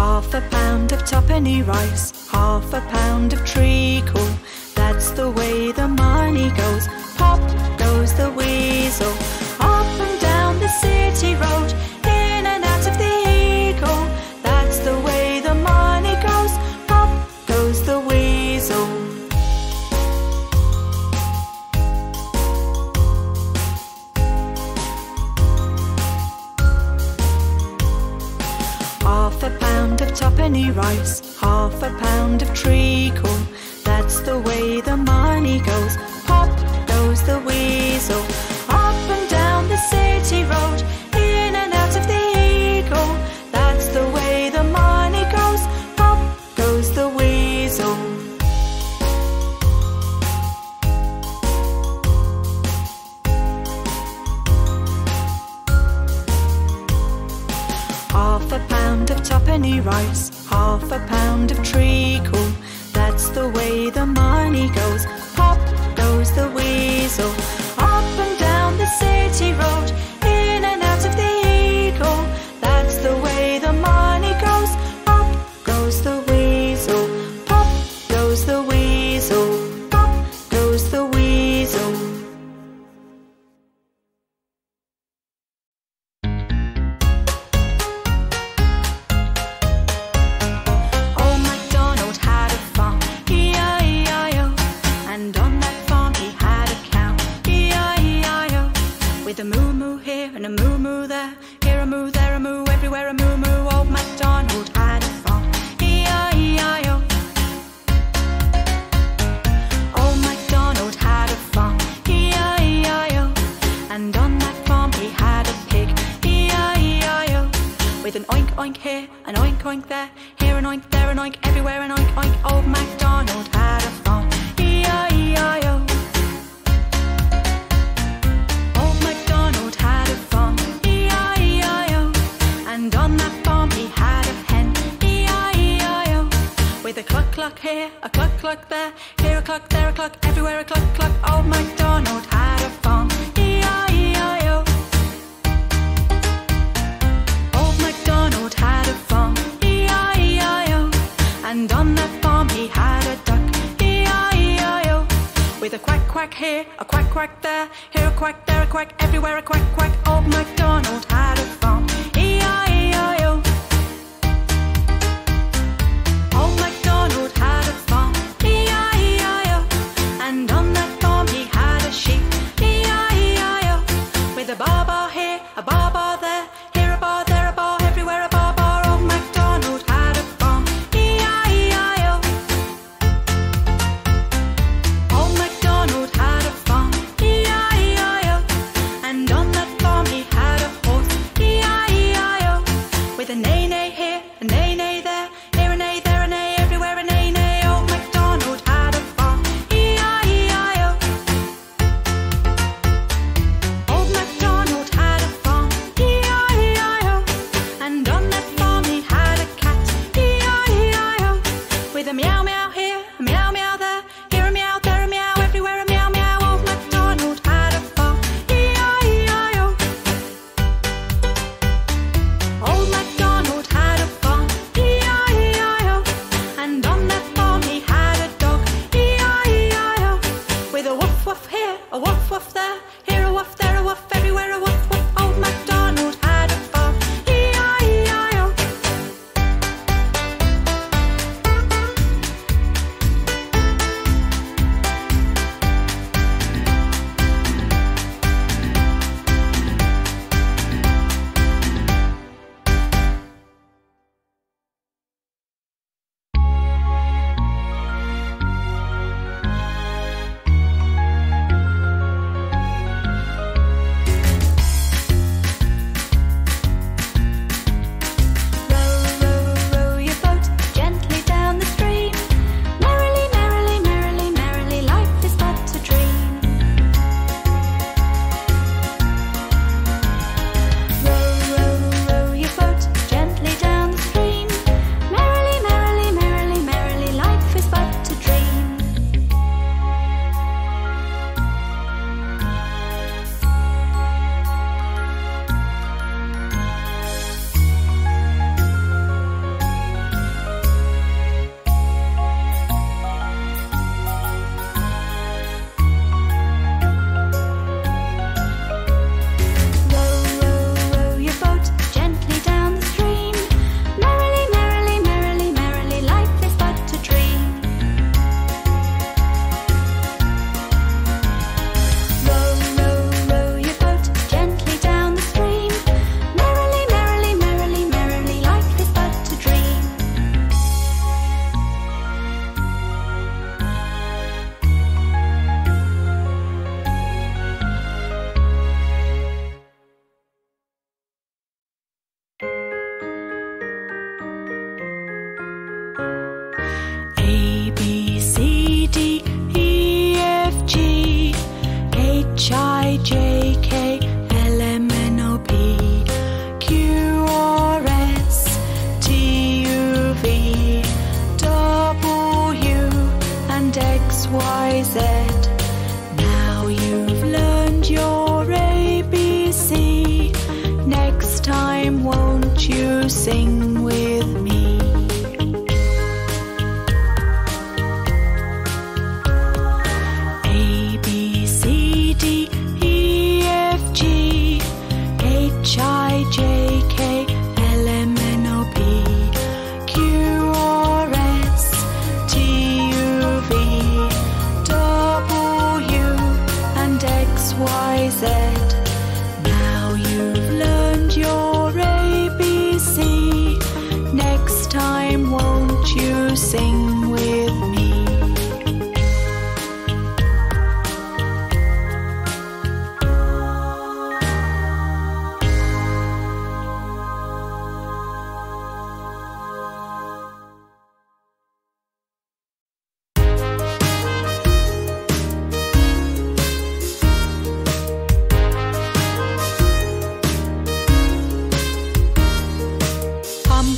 Half a pound of tuppenny rice, half a pound of treacle. That's the way the money goes. Pop goes the weasel. Up and down the city road, in and out of the eagle. That's the way the money goes. Pop goes the weasel. Half a pound of tuppenny rice, half a pound of treacle. That's the way the money goes. Pop goes the weasel. Up and down the city road, in and out of the eagle. That's the way the money goes. Pop goes the weasel. Half a pound of tuppenny rice, half a pound of treacle. That's the way the money goes. Pop goes the weasel. Up and down the city road, in and out of the eagle. That's the way the money goes. Pop goes the weasel. Pop goes the weasel. Pop goes the weasel. With a moo-moo here and a moo-moo there, here a moo, there a moo, everywhere a moo-moo. Old MacDonald had a farm, E-I-E-I-O. Old MacDonald had a farm, E-I-E-I-O. And on that farm he had a pig, E-I-E-I-O. With an oink-oink here, an oink-oink there, here an oink, there an oink, everywhere an oink-oink. Old MacDonald had a farm, E-I-E-I-O. And on that farm he had a hen, E-I-E-I-O. With a cluck cluck here, a cluck cluck there, here a cluck, there a cluck, everywhere a cluck cluck. Old MacDonald had a farm, E-I-E-I-O. Old MacDonald had a farm, E-I-E-I-O. And on that farm he had a duck, E-I-E-I-O. With a quack quack here, a quack quack there a quack, there a quack, everywhere a quack quack. Old MacDonald had a farm, E-I-E-I-O. Old MacDonald had a farm.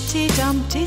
Humpty Dumpty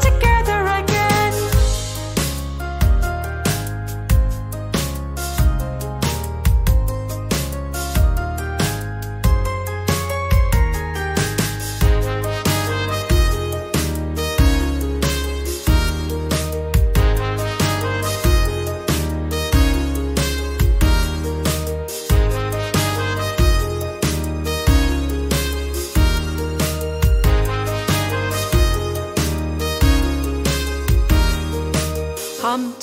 together again. Humpty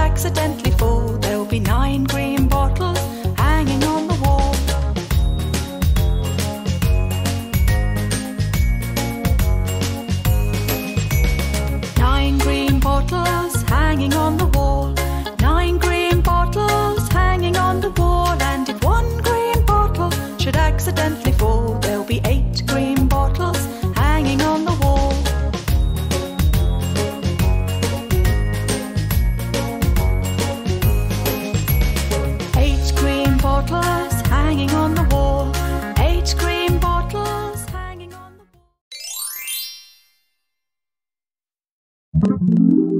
Accidentally fall, there'll be 9 green bottles hanging on the wall. Nine green bottles hanging on the wall. 9 green bottles hanging on the wall. And if 1 green bottle should accidentally fall, there'll be 8 green bottles hanging on the wall. Hanging on the wall, 8 green bottles hanging on the wall.